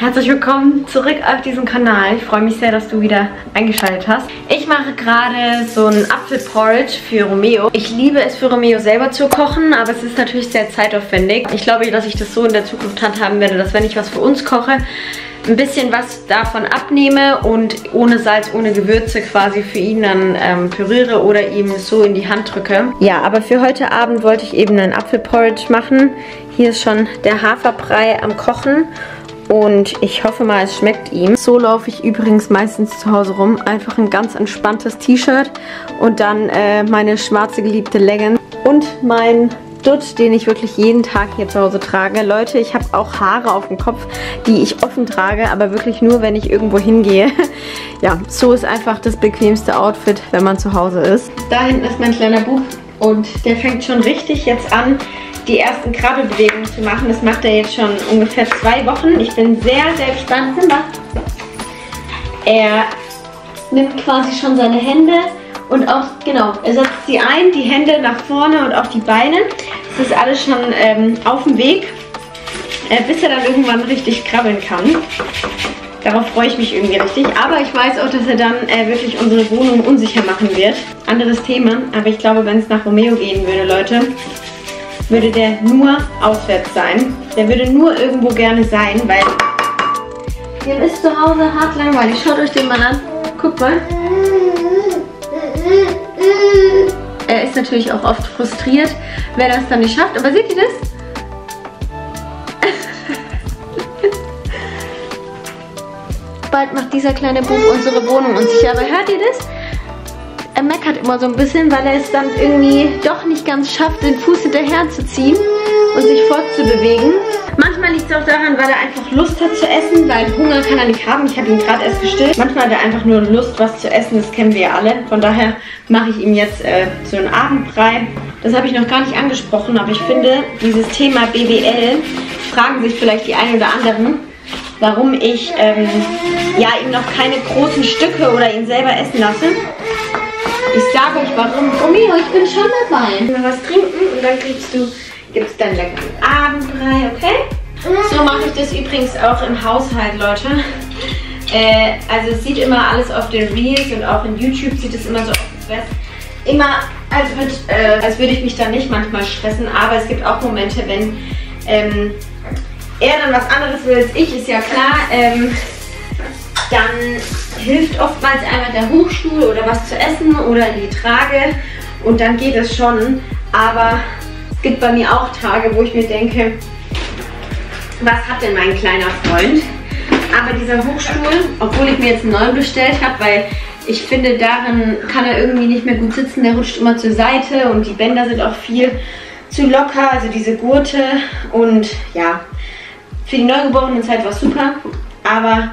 Herzlich willkommen zurück auf diesem Kanal. Ich freue mich sehr, dass du wieder eingeschaltet hast. Ich mache gerade so ein Apfelporridge für Romeo. Ich liebe es, für Romeo selber zu kochen, aber es ist natürlich sehr zeitaufwendig. Ich glaube, dass ich das so in der Zukunft handhaben werde, dass wenn ich was für uns koche, ein bisschen was davon abnehme und ohne Salz, ohne Gewürze quasi für ihn dann püriere oder ihm so in die Hand drücke. Ja, aber für heute Abend wollte ich eben einen Apfelporridge machen. Hier ist schon der Haferbrei am Kochen und ich hoffe mal, es schmeckt ihm. So laufe ich übrigens meistens zu Hause rum. Einfach ein ganz entspanntes T-Shirt und dann meine schwarze geliebte Leggings und mein Dutt, den ich wirklich jeden Tag hier zu Hause trage. Leute, ich habe auch Haare auf dem Kopf, die ich offen trage, aber wirklich nur, wenn ich irgendwo hingehe. Ja, so ist einfach das bequemste Outfit, wenn man zu Hause ist. Da hinten ist mein kleiner Bub und der fängt schon richtig jetzt an, die ersten Krabbelbewegungen zu machen. Das macht er jetzt schon ungefähr 2 Wochen. Ich bin sehr, sehr gespannt. Er nimmt quasi schon seine Hände und auch, genau, er setzt sie ein, die Hände nach vorne und auch die Beine. Das ist alles schon auf dem Weg, bis er dann irgendwann richtig krabbeln kann. Darauf freue ich mich irgendwie richtig. Aber ich weiß auch, dass er dann wirklich unsere Wohnung unsicher machen wird. Anderes Thema, aber ich glaube, wenn es nach Romeo gehen würde, Leute, würde der nur auswärts sein. Der würde nur irgendwo gerne sein, weil dem ist zu Hause hart langweilig. Schaut euch den mal an. Guckt mal. Er ist natürlich auch oft frustriert, wer das dann nicht schafft. Aber seht ihr das? Bald macht dieser kleine Bub unsere Wohnung unsicher. Aber hört ihr das? Er meckert immer so ein bisschen, weil er es dann irgendwie doch nicht ganz schafft, den Fuß hinterher zu ziehen und sich fortzubewegen. Manchmal liegt es auch daran, weil er einfach Lust hat zu essen, weil Hunger kann er nicht haben. Ich habe ihn gerade erst gestillt. Manchmal hat er einfach nur Lust, was zu essen. Das kennen wir ja alle. Von daher mache ich ihm jetzt so einen Abendbrei. Das habe ich noch gar nicht angesprochen, aber ich finde, dieses Thema BWL fragen sich vielleicht die einen oder anderen, warum ich ihm noch keine großen Stücke oder ihn selber essen lasse. Ich sage euch warum. Romeo, ich bin schon dabei. Mal was trinken und dann gibt's dann leckeren Abendbrei, okay? So mache ich das übrigens auch im Haushalt, Leute. Also es sieht immer alles auf den Reels und auch in YouTube sieht es immer so aus, als würde ich mich da nicht manchmal stressen. Aber es gibt auch Momente, wenn er dann was anderes will als ich, ist ja klar. Dann hilft oftmals einmal der Hochstuhl oder was zu essen oder die Trage und dann geht es schon. Aber es gibt bei mir auch Tage, wo ich mir denke, was hat denn mein kleiner Freund? Aber dieser Hochstuhl, obwohl ich mir jetzt einen neuen bestellt habe, weil ich finde, darin kann er irgendwie nicht mehr gut sitzen. Der rutscht immer zur Seite und die Bänder sind auch viel zu locker, also diese Gurte. Und ja, für die Neugeborenenzeit war es super, aber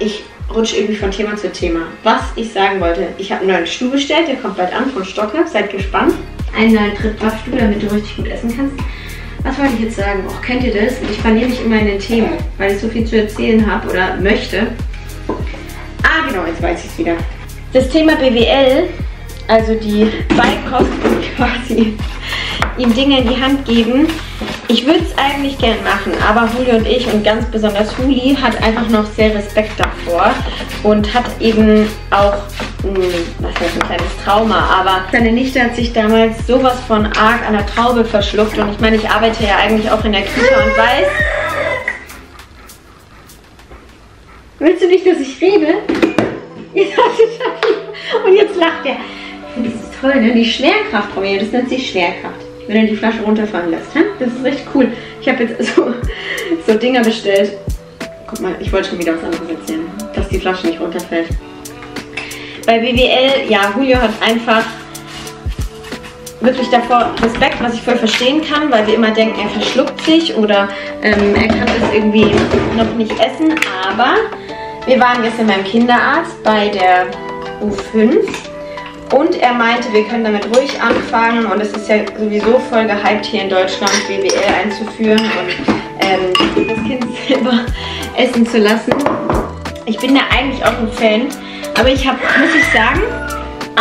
ich rutsche irgendwie von Thema zu Thema. Was ich sagen wollte, ich habe einen neuen Stuhl bestellt, der kommt bald an von Stocke, seid gespannt. Einen neuen Trittwaffstuhl, damit du richtig gut essen kannst. Was wollte ich jetzt sagen? Och, kennt ihr das? Ich verliere mich immer in den Themen, weil ich so viel zu erzählen habe oder möchte. Ah genau, jetzt weiß ich es wieder. Das Thema BWL, also die Beikost quasi, ihm Dinge in die Hand geben. Ich würde es eigentlich gern machen, aber Huli und ich und ganz besonders Huli hat einfach noch sehr Respekt davor und hat eben auch, was heißt ein kleines Trauma, aber seine Nichte hat sich damals sowas von arg an der Traube verschluckt und ich meine, ich arbeite ja eigentlich auch in der Küche und weiß. Willst du nicht, dass ich rede? Und jetzt lacht er. Ich finde das ist toll, ne? Die Schwerkraft, Romeo, das nennt sich Schwerkraft. Wenn du die Flasche runterfallen lässt. Das ist richtig cool. Ich habe jetzt so Dinger bestellt. Guck mal, ich wollte schon wieder was anderes erzählen. Dass die Flasche nicht runterfällt. Bei BWL, ja, Julio hat einfach wirklich davor Respekt, was ich voll verstehen kann, weil wir immer denken, er verschluckt sich oder er kann das irgendwie noch nicht essen. Aber wir waren gestern beim Kinderarzt bei der U5. Und er meinte, wir können damit ruhig anfangen und es ist ja sowieso voll gehypt hier in Deutschland, BWL einzuführen und das Kind selber essen zu lassen. Ich bin da eigentlich auch ein Fan, aber ich habe, muss ich sagen,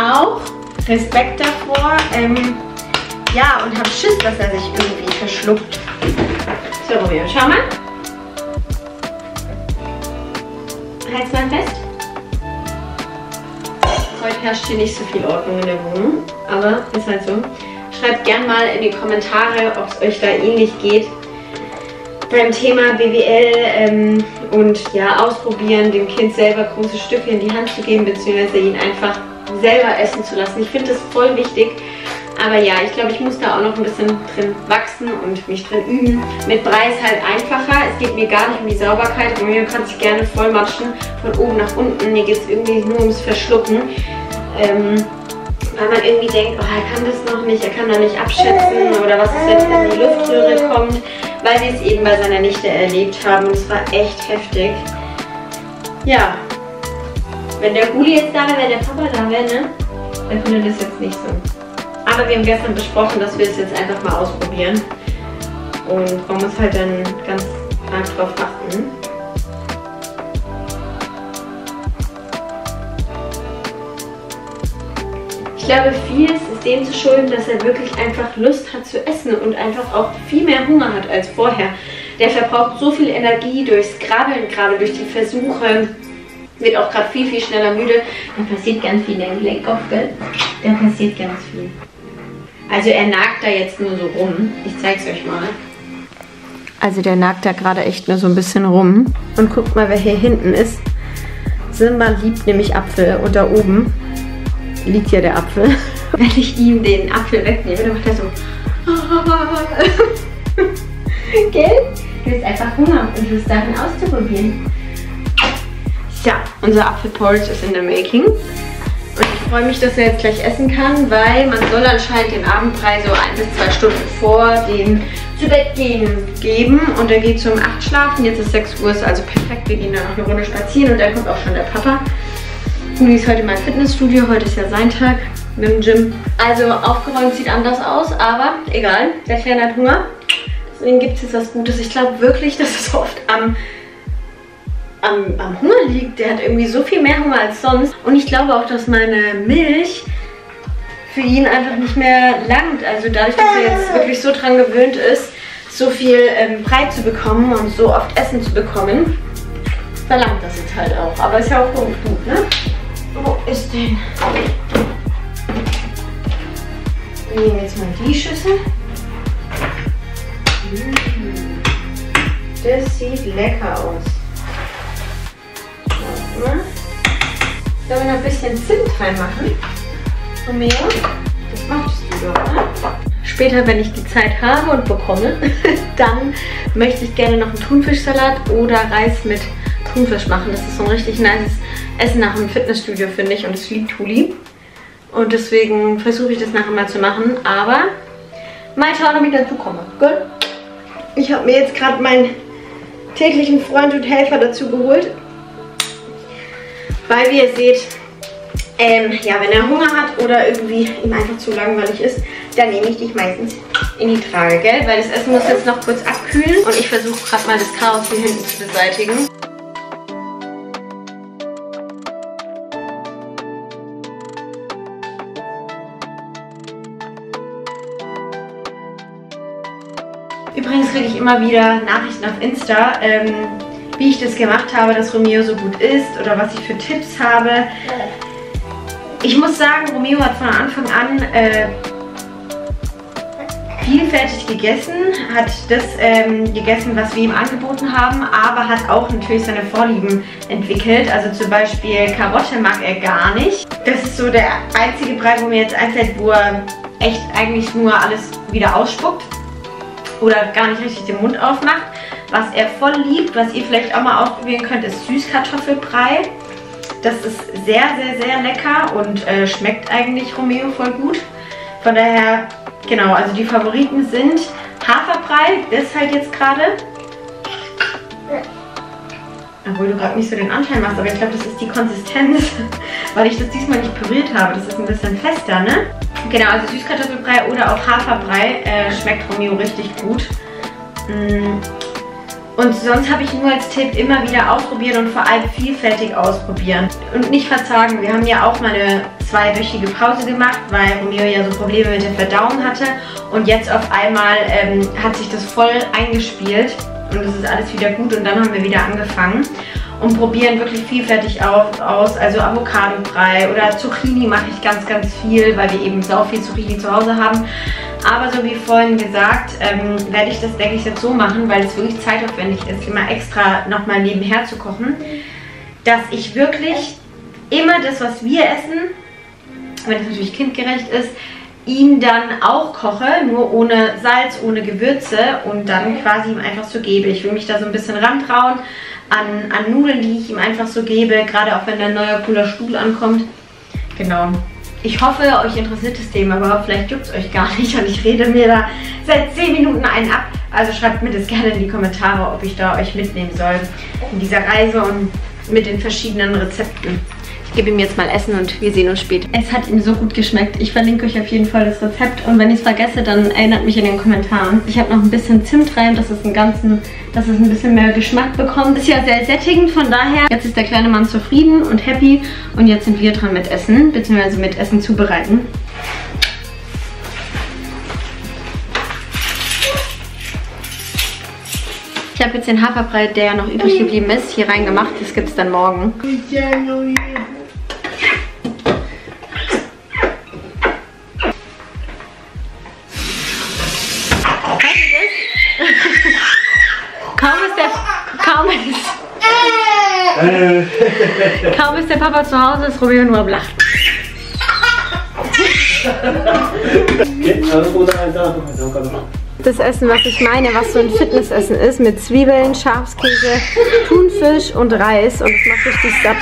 auch Respekt davor, und habe Schiss, dass er sich irgendwie verschluckt. So, Romeo, schau mal. hältst mal fest. Heute herrscht hier nicht so viel Ordnung in der Wohnung, aber ist halt so. Schreibt gerne mal in die Kommentare, ob es euch da ähnlich geht. Beim Thema BWL und ja, ausprobieren, dem Kind selber große Stücke in die Hand zu geben, beziehungsweise ihn einfach selber essen zu lassen. Ich finde das voll wichtig. Aber ja, ich glaube, ich muss da auch noch ein bisschen drin wachsen und mich drin üben. Mit Brei ist halt einfacher. Es geht mir gar nicht um die Sauberkeit. Romeo kann sich gerne vollmatschen von oben nach unten. Mir geht es irgendwie nur ums Verschlucken. Weil man irgendwie denkt, oh, er kann das noch nicht, er kann da nicht abschätzen. Oder was ist jetzt, wenn die Luftröhre kommt? Weil wir es eben bei seiner Nichte erlebt haben. Und es war echt heftig. Ja. Wenn der Guli jetzt da wäre, wenn der Papa da wäre, ne? Dann könnte das jetzt nicht so. Aber wir haben gestern besprochen, dass wir es jetzt einfach mal ausprobieren. Und man muss halt dann ganz arg drauf achten. Ich glaube, vieles ist dem zu schulden, dass er wirklich einfach Lust hat zu essen und einfach auch viel mehr Hunger hat als vorher. Der verbraucht so viel Energie durchs Krabbeln, gerade durch die Versuche. Wird auch gerade viel, viel schneller müde. Da passiert ganz viel in deinem Lenkkopf, gell? Da passiert ganz viel. Also er nagt da jetzt nur so rum. Ich zeig's euch mal. Also der nagt da gerade echt nur so ein bisschen rum. Und guckt mal, wer hier hinten ist. Simba liebt nämlich Apfel. Und da oben liegt ja der Apfel. Wenn ich ihm den Apfel wegnehme, dann macht er so... Gell? Du hast einfach Hunger und du hast Sachen auszuprobieren. Ja, unser Apfelporridge ist in the making. Und ich freue mich, dass er jetzt gleich essen kann, weil man soll anscheinend den Abendbrei so 1 bis 2 Stunden vor dem Zubettgehen geben. Und er geht so um 8 schlafen. Jetzt ist 6 Uhr, ist also perfekt. Wir gehen dann noch eine Runde spazieren und dann kommt auch schon der Papa. Guli ist heute in meinem Fitnessstudio. Heute ist ja sein Tag mit dem Gym. Also aufgeräumt sieht anders aus, aber egal. Der Kleine hat Hunger. Deswegen gibt es jetzt was Gutes. Ich glaube wirklich, dass es oft am Hunger liegt. Der hat irgendwie so viel mehr Hunger als sonst. Und ich glaube auch, dass meine Milch für ihn einfach nicht mehr langt. Also dadurch, dass er jetzt wirklich so dran gewöhnt ist, so viel Brei zu bekommen und so oft Essen zu bekommen, verlangt das jetzt halt auch. Aber ist ja auch gut, ne? Wo ist denn? Wir nehmen jetzt mal die Schüssel. Das sieht lecker aus. Sollen wir noch ein bisschen Zimt reinmachen? Romeo, das machst du doch, ne? Später, wenn ich die Zeit habe und bekomme, dann möchte ich gerne noch einen Thunfischsalat oder Reis mit Thunfisch machen. Das ist so ein richtig nices Essen nach dem Fitnessstudio, finde ich. Und es liebt Huli. Und deswegen versuche ich das nachher mal zu machen. Aber mal schauen, ob ich dazu komme. Gut? Ich habe mir jetzt gerade meinen täglichen Freund und Helfer dazu geholt. Weil, wie ihr seht, ja, wenn er Hunger hat oder irgendwie ihm einfach zu langweilig ist, dann nehme ich dich meistens in die Trage, gell? Weil das Essen muss jetzt noch kurz abkühlen und ich versuche gerade mal das Chaos hier hinten zu beseitigen. Übrigens kriege ich immer wieder Nachrichten auf Insta, wie ich das gemacht habe, dass Romeo so gut isst oder was ich für Tipps habe. Ich muss sagen, Romeo hat von Anfang an vielfältig gegessen, hat das gegessen, was wir ihm angeboten haben, aber hat auch natürlich seine Vorlieben entwickelt. Also zum Beispiel Karotte mag er gar nicht. Das ist so der einzige Brei, wo mir jetzt einfällt, wo er echt eigentlich nur alles wieder ausspuckt oder gar nicht richtig den Mund aufmacht. Was er voll liebt, was ihr vielleicht auch mal ausprobieren könnt, ist Süßkartoffelbrei. Das ist sehr, sehr, sehr lecker und schmeckt eigentlich Romeo voll gut. Von daher, genau, also die Favoriten sind Haferbrei, ist halt jetzt gerade. Obwohl du gerade nicht so den Anschein machst, aber ich glaube, das ist die Konsistenz, weil ich das diesmal nicht püriert habe. Das ist ein bisschen fester, ne? Genau, also Süßkartoffelbrei oder auch Haferbrei schmeckt Romeo richtig gut. Und sonst habe ich nur als Tipp immer wieder ausprobieren und vor allem vielfältig ausprobieren. Und nicht verzagen. Wir haben ja auch mal eine 2-wöchige Pause gemacht, weil Romeo ja so Probleme mit der Verdauung hatte. Und jetzt auf einmal hat sich das voll eingespielt und es ist alles wieder gut und dann haben wir wieder angefangen. und probieren wirklich vielfältig aus. Also Avocado-Brei oder Zucchini mache ich ganz, ganz viel, weil wir eben so viel Zucchini zu Hause haben. Aber so wie vorhin gesagt, werde ich das, denke ich, jetzt so machen, weil es wirklich zeitaufwendig ist, immer extra nochmal nebenher zu kochen, dass ich wirklich immer das, was wir essen, wenn es natürlich kindgerecht ist, ihm dann auch koche, nur ohne Salz, ohne Gewürze und dann quasi ihm einfach so gebe. Ich will mich da so ein bisschen rantrauen an Nudeln, die ich ihm einfach so gebe, gerade auch wenn der neue cooler Stuhl ankommt. Genau. Ich hoffe, euch interessiert das Thema, aber vielleicht juckt es euch gar nicht und ich rede mir da seit 10 Minuten einen ab. Also schreibt mir das gerne in die Kommentare, ob ich da euch mitnehmen soll in dieser Reise und mit den verschiedenen Rezepten. Ich gebe ihm jetzt mal Essen und wir sehen uns später. Es hat ihm so gut geschmeckt. Ich verlinke euch auf jeden Fall das Rezept und wenn ich es vergesse, dann erinnert mich in den Kommentaren. Ich habe noch ein bisschen Zimt rein, dass es ein bisschen mehr Geschmack bekommt. Ist ja sehr sättigend, von daher. Jetzt ist der kleine Mann zufrieden und happy und jetzt sind wir dran mit Essen, beziehungsweise mit Essen zubereiten. Ich habe jetzt den Haferbrei, der ja noch übrig geblieben ist, hier reingemacht. Das gibt es dann morgen. Kaum ist der Papa zu Hause, ist Romeo nur am Lachen. Das Essen, was ich meine, was so ein Fitnessessen ist, mit Zwiebeln, Schafskäse, Thunfisch und Reis und es macht richtig satt.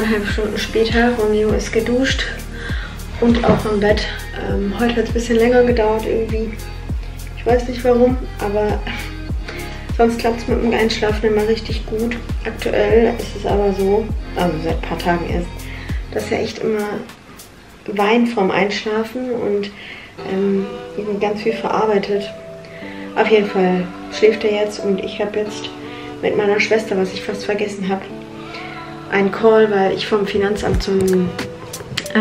2,5 Stunden später, Romeo ist geduscht und auch im Bett. Heute hat es ein bisschen länger gedauert irgendwie. Ich weiß nicht warum, aber sonst klappt es mit dem Einschlafen immer richtig gut. Aktuell ist es aber so, also seit ein paar Tagen erst, dass er echt immer weint vorm Einschlafen und eben ganz viel verarbeitet. Auf jeden Fall schläft er jetzt und ich habe jetzt mit meiner Schwester, was ich fast vergessen habe, einen Call, weil ich vom Finanzamt so ein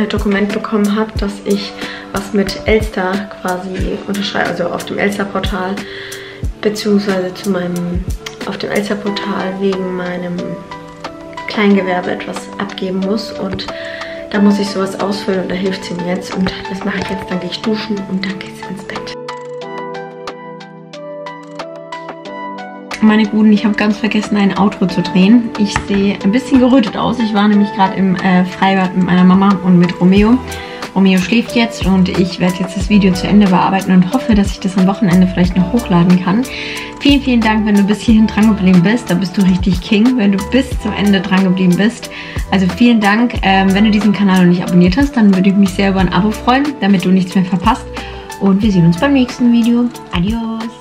Dokument bekommen habe, dass ich was mit Elster quasi unterschreibe, also auf dem Elster-Portal, beziehungsweise auf dem Elster-Portal wegen meinem Kleingewerbe etwas abgeben muss und da muss ich sowas ausfüllen und da hilft sie mir jetzt und das mache ich jetzt, dann gehe ich duschen und dann geht's ins Bett. Meine Guten, ich habe ganz vergessen, ein Outro zu drehen. Ich sehe ein bisschen gerötet aus. Ich war nämlich gerade im Freibad mit meiner Mama und mit Romeo. Romeo schläft jetzt und ich werde jetzt das Video zu Ende bearbeiten und hoffe, dass ich das am Wochenende vielleicht noch hochladen kann. Vielen, vielen Dank, wenn du bis hierhin dran geblieben bist. Da bist du richtig King, wenn du bis zum Ende dran geblieben bist. Also vielen Dank. Wenn du diesen Kanal noch nicht abonniert hast, dann würde ich mich sehr über ein Abo freuen, damit du nichts mehr verpasst. Und wir sehen uns beim nächsten Video. Adios!